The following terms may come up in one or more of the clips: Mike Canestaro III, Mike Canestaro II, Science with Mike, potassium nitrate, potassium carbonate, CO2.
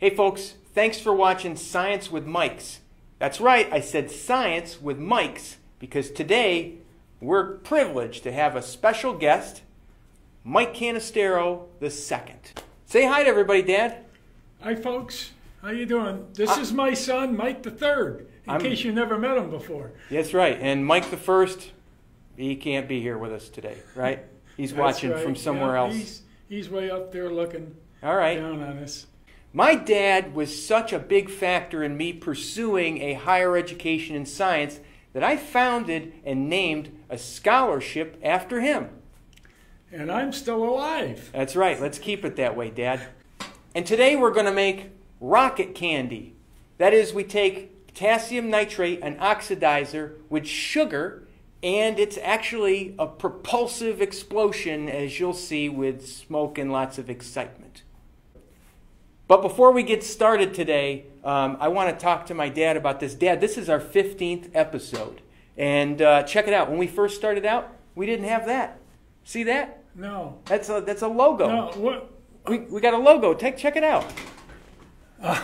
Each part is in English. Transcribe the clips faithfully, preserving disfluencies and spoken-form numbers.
Hey folks, thanks for watching Science with Mike's. That's right, I said Science with Mike's because today we're privileged to have a special guest, Mike Canestaro the second. Say hi to everybody, Dad. Hi folks, how you doing? This I, is my son, Mike the third, in I'm, case you never met him before. That's right, and Mike the first, he can't be here with us today, right? He's watching right. from somewhere yeah, else. He's, he's way up there looking All right. down on us. My dad was such a big factor in me pursuing a higher education in science that I founded and named a scholarship after him. And I'm still alive. That's right. Let's keep it that way, Dad. And today we're going to make rocket candy. That is, we take potassium nitrate, an oxidizer, with sugar, and it's actually a propulsive explosion, as you'll see, with smoke and lots of excitement. But before we get started today, um, I want to talk to my dad about this. Dad, this is our fifteenth episode. And uh, check it out. When we first started out, we didn't have that. See that? No. That's a, that's a logo. No, what? We, we got a logo. Take, check it out. Uh,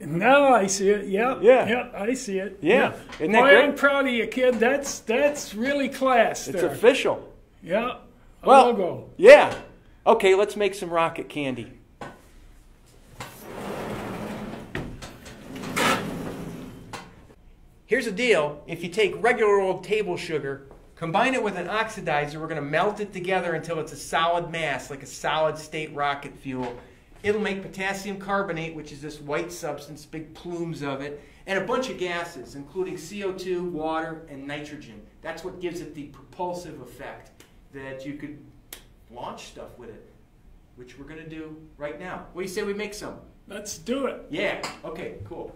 now I see it. Yep. Yeah. Yep, I see it. Yeah. Yep. Isn't that Boy, great? I'm proud of you, kid. That's, that's really class there. It's official. Yeah. A well, logo. Yeah. Okay, let's make some rocket candy. Here's the deal, if you take regular old table sugar, combine it with an oxidizer, we're going to melt it together until it's a solid mass, like a solid state rocket fuel. It'll make potassium carbonate, which is this white substance, big plumes of it, and a bunch of gases, including C O two, water, and nitrogen. That's what gives it the propulsive effect that you could launch stuff with it, which we're going to do right now. What do you say we make some? Let's do it. Yeah. Okay, cool.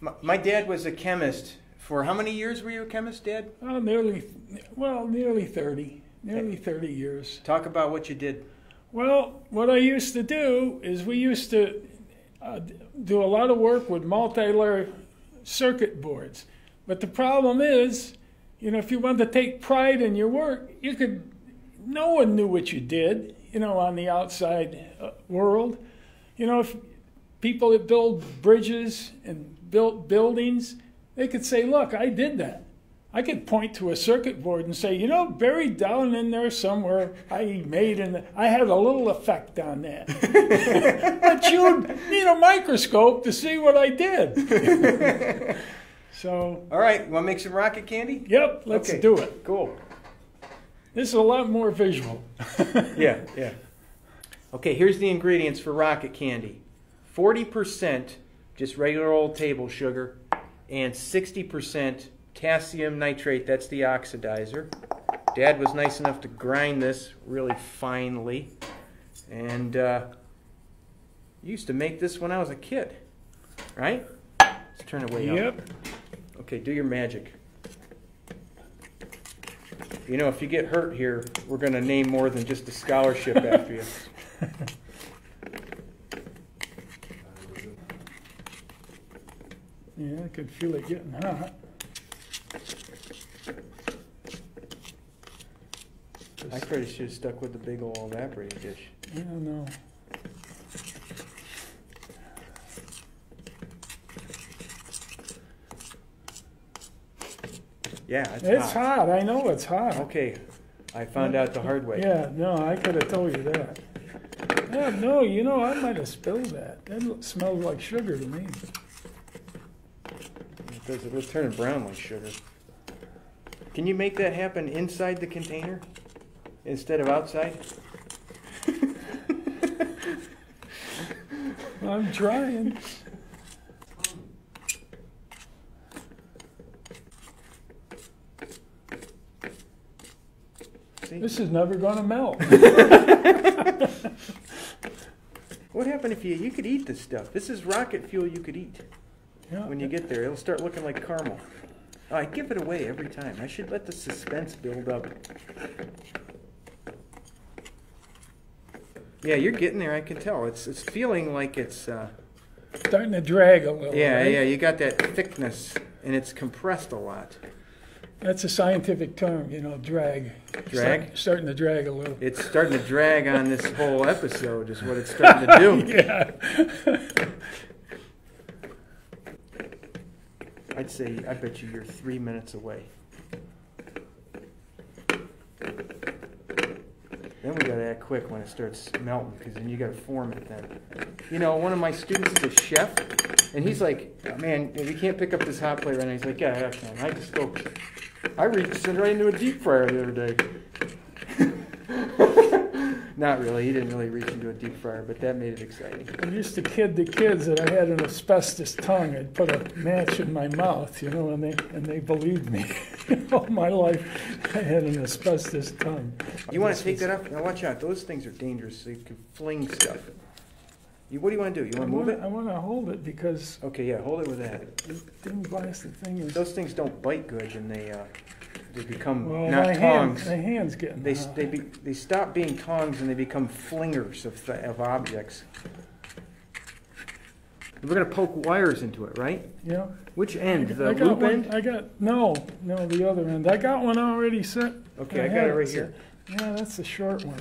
My, my dad was a chemist for how many years were you a chemist, Dad? Oh, nearly, well, nearly thirty. Nearly thirty years. Talk about what you did. Well, what I used to do is we used to uh, do a lot of work with multi-layer circuit boards. But the problem is, you know, if you wanted to take pride in your work, you could, no one knew what you did, you know, on the outside world. You know, if people that build bridges and built buildings, they could say, look, I did that. I could point to a circuit board and say, you know, buried down in there somewhere, I made an, I had a little effect on that. But you'd need a microscope to see what I did. So. All right, want to make some rocket candy? Yep, let's okay. do it. Cool. This is a lot more visual. Yeah, yeah. Okay, here's the ingredients for rocket candy. forty percent just regular old table sugar, and sixty percent potassium nitrate, that's the oxidizer. Dad was nice enough to grind this really finely, and uh, used to make this when I was a kid, right? Let's turn it way Yep. up. Okay, do your magic. You know, if you get hurt here, we're going to name more than just a scholarship after you. Yeah, I could feel it getting hot. I probably should have stuck with the big old evaporating dish. I don't know. Yeah, it's, it's hot. hot. I know it's hot. Okay, I found yeah. out the hard way. Yeah, no, I could have told you that. Yeah, no, you know, I might have spilled that. That smelled like sugar to me. It was turning brown like sugar. Can you make that happen inside the container instead of outside? I'm trying. See? This is never going to melt. What happened if you, you could eat this stuff? This is rocket fuel you could eat. Yeah. When you get there, it'll start looking like caramel. Oh, I give it away every time. I should let the suspense build up. Yeah, you're getting there. I can tell. It's it's feeling like it's uh, starting to drag a little. Yeah, right? Yeah. You got that thickness, and it's compressed a lot. That's a scientific term, you know, drag. Drag? Start, starting to drag a little. It's starting to drag on this whole episode is what it's starting to do. Yeah. I'd say, I bet you you're three minutes away. Then we gotta act quick when it starts melting, because then you gotta form it then. You know, one of my students is a chef, and he's like, man, we can't pick up this hot plate right now. He's like, yeah, I can. I just go, I reached it right into a deep fryer the other day. Not really, he didn't really reach into a deep fryer, but that made it exciting. I used to kid the kids that I had an asbestos tongue. I'd put a match in my mouth, you know, and they, and they believed me. All my life, I had an asbestos tongue. You want to take that up? Now watch out. Those things are dangerous. So you can fling stuff. You, what do you want to do? You want to move it? I want to hold it because... Okay, yeah, hold it with that. The thin blasted thing is... Those things don't bite good, and they uh, they become well, not my tongs. Hand, my hand's getting... They, they, be, they stop being tongs, and they become flingers of, th of objects. We're going to poke wires into it, right? Yeah. Which end? The loop end? I got, no, no, the other end. I got one already set. Okay, I got it right here. Yeah, that's the short one.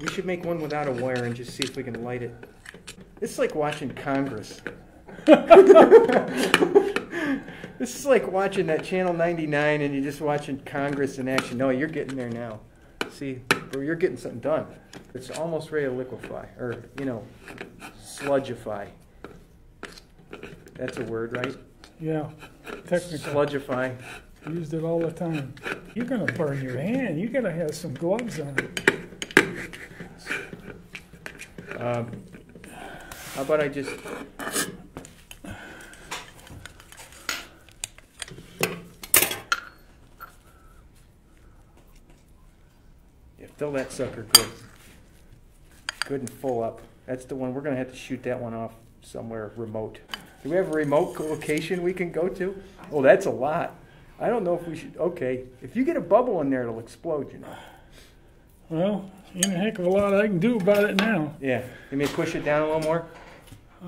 We should make one without a wire and just see if we can light it. It's like watching Congress. This is like watching that Channel ninety-nine and you're just watching Congress in action. No, you're getting there now. See, you're getting something done. It's almost ready to liquefy, or, you know, sludgeify. That's a word, right? Yeah, technically. Sludgeify. Used it all the time. You're going to burn your hand. You're going to have some gloves on it. Um, how about I just... Fill that sucker good, good and full up. That's the one. We're going to have to shoot that one off somewhere remote. Do we have a remote location we can go to? Oh, that's a lot. I don't know if we should. Okay, if you get a bubble in there, it'll explode, you know. Well, ain't a heck of a lot I can do about it now. Yeah. Let me push it down a little more.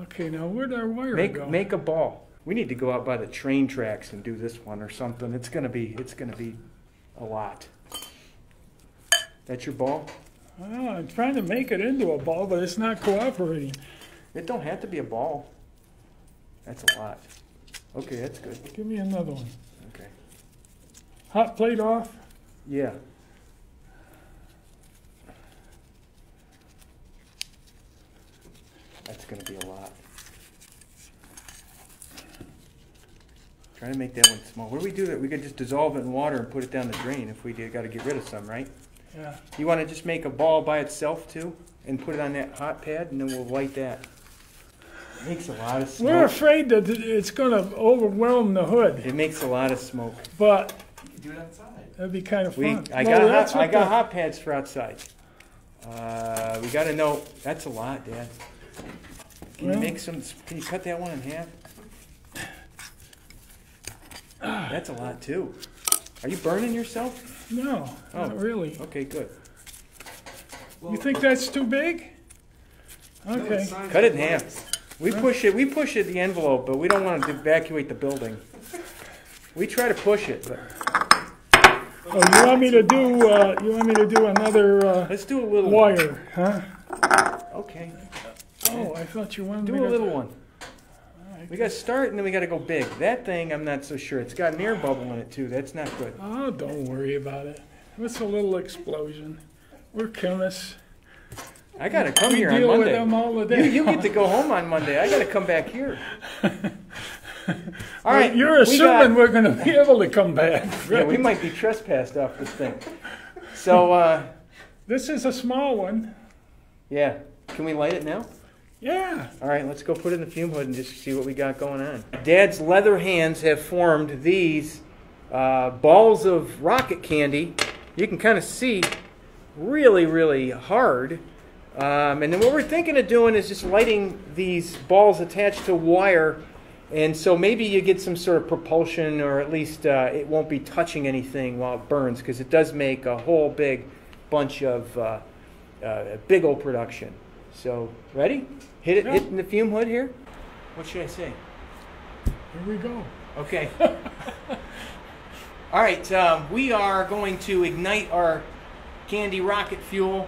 Okay, now where'd our wire make, go? Make a ball. We need to go out by the train tracks and do this one or something. It's going to be. It's going to be a lot. That's your ball? Well, I'm trying to make it into a ball, but it's not cooperating. It don't have to be a ball. That's a lot. Okay, that's good. Give me another one. Okay. Hot plate off? Yeah. That's going to be a lot. Trying to make that one small. What do we do that? We could just dissolve it in water and put it down the drain if we did. Got to get rid of some, right? Yeah. You want to just make a ball by itself, too, and put it on that hot pad, and then we'll light that. It makes a lot of smoke. We're afraid that it's going to overwhelm the hood. It makes a lot of smoke. But you can do it outside. That'd be kind of we, fun. I, no, got, hot, I got hot pads for outside. Uh, we got to know. That's a lot, Dad. Can well, you make some? Can you cut that one in half? Uh, that's a lot, too. Are you burning yourself? No, oh, not really. Okay, good. Well, you think that's too big? Okay. No, cut it in half. We push it. We push it the envelope, but we don't want to evacuate the building. We try to push it. But. Oh, you want me to do? Uh, you want me to do another? Uh, Let's do a little wire, one. Huh? Okay. Oh, I thought you wanted do me to do a little one. We got to start, and then we got to go big. That thing, I'm not so sure. It's got an air bubble in it, too. That's not good. Oh, don't worry about it. It's a little explosion. We're chemists. I got to come we here on Monday. We deal with them all the day. You, you get to go home on Monday. I got to come back here. All right. You're we assuming got, we're going to be able to come back. Right? Yeah, we might be trespassed off this thing. So uh, this is a small one. Yeah. Can we light it now? Yeah. All right, let's go put in the fume hood and just see what we got going on. Dad's leather hands have formed these uh, balls of rocket candy. You can kind of see really, really hard. Um, and then what we're thinking of doing is just lighting these balls attached to wire. And so maybe you get some sort of propulsion, or at least uh, it won't be touching anything while it burns, because it does make a whole big bunch of uh, uh, big old production. So, ready? Hit it, yeah. Hit in the fume hood here. What should I say? Here we go. Okay. All right, um, we are going to ignite our candy rocket fuel,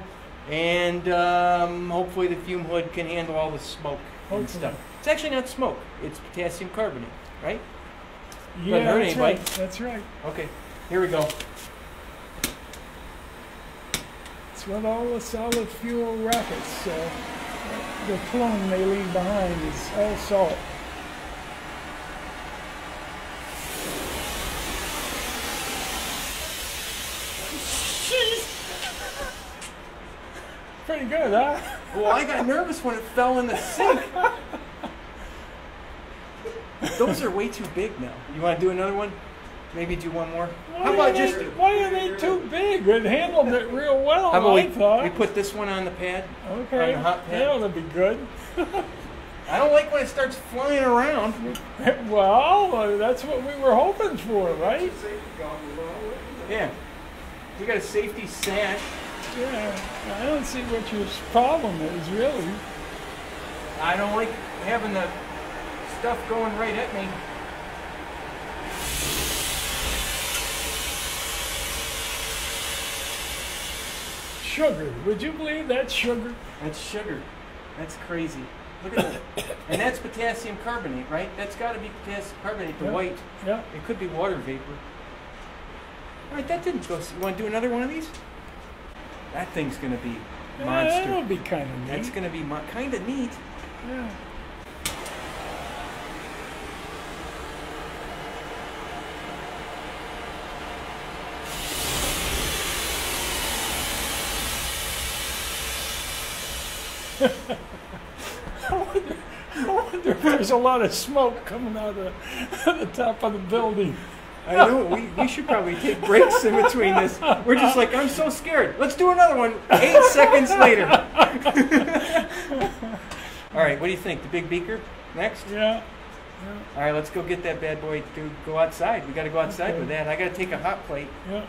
and um, hopefully the fume hood can handle all the smoke hopefully. and stuff. It's actually not smoke, it's potassium carbonate, right? Yeah, Doesn't hurt that's anybody. right, that's right. Okay, here we go. It's what all the solid fuel rockets, uh, the plume they leave behind is all salt. Pretty good, huh? Well, I got nervous when it fell in the sink. Those are way too big now. You want to do another one? Maybe do one more? Why How about they, just... Why are they too big? It handled it real well, How about I we, thought. we put this one on the pad? Okay. On the hot pad. Yeah, that'll be good. I don't like when it starts flying around. Well, uh, that's what we were hoping for, right? Yeah. You got a safety sash. Yeah, I don't see what your problem is, really. I don't like having the stuff going right at me. Sugar. Would you believe that's sugar? That's sugar. That's crazy. Look at that. And that's potassium carbonate, right? That's got to be potassium carbonate, the yep. white. Yeah. It could be water vapor. All right, that didn't go. You want to do another one of these? That thing's going to be monster. Yeah, that'll be kind of neat. That's going to be kind of neat. Yeah. I, wonder, I wonder if there's a lot of smoke coming out of the, the top of the building. I know, we, we should probably take breaks in between this. We're just like, I'm so scared. Let's do another one eight seconds later. All right, what do you think? The big beaker next? Yeah. yeah. All right, let's go get that bad boy to go outside. We got to go outside okay. with that. I got to take a hot plate. Yeah.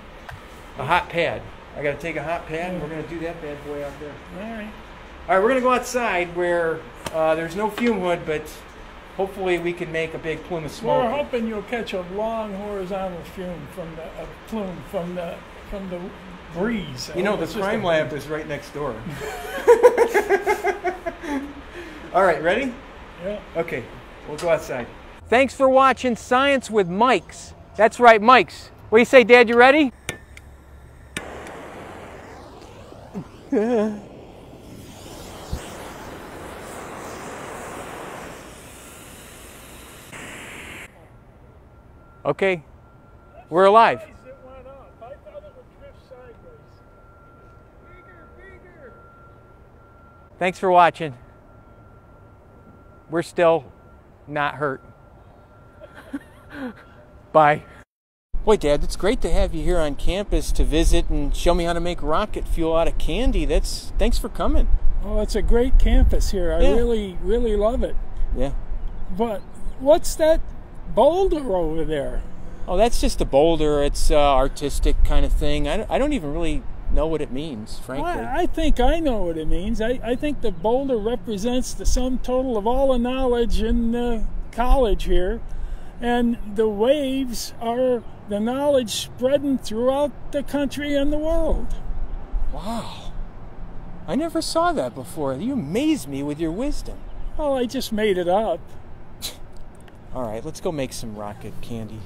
A hot pad. I got to take a hot pad. Yeah. We're going to do that bad boy out there. All right. All right, we're going to go outside where uh, there's no fume hood, but... hopefully we can make a big plume of smoke. We're hoping you'll catch a long horizontal fume from the a plume from the from the breeze. You know, the crime lab is right next door. All right, ready? Yeah. Okay, we'll go outside. Thanks for watching Science with Mike's. That's right, Mike's. What do you say, Dad? You ready? Okay, we're alive. Thanks for watching. We're still not hurt. Bye. Boy, Dad, it's great to have you here on campus to visit and show me how to make rocket fuel out of candy. That's thanks for coming. Oh, it's a great campus here. I yeah. really, really love it. Yeah. But what's that boulder over there? Oh, that's just a boulder. It's uh, artistic kind of thing. I don't, I don't even really know what it means, frankly. Well, I think I know what it means. I, I think the boulder represents the sum total of all the knowledge in the college here, and the waves are the knowledge spreading throughout the country and the world. Wow. I never saw that before. You amaze me with your wisdom. Well, I just made it up. All right, let's go make some rocket candy.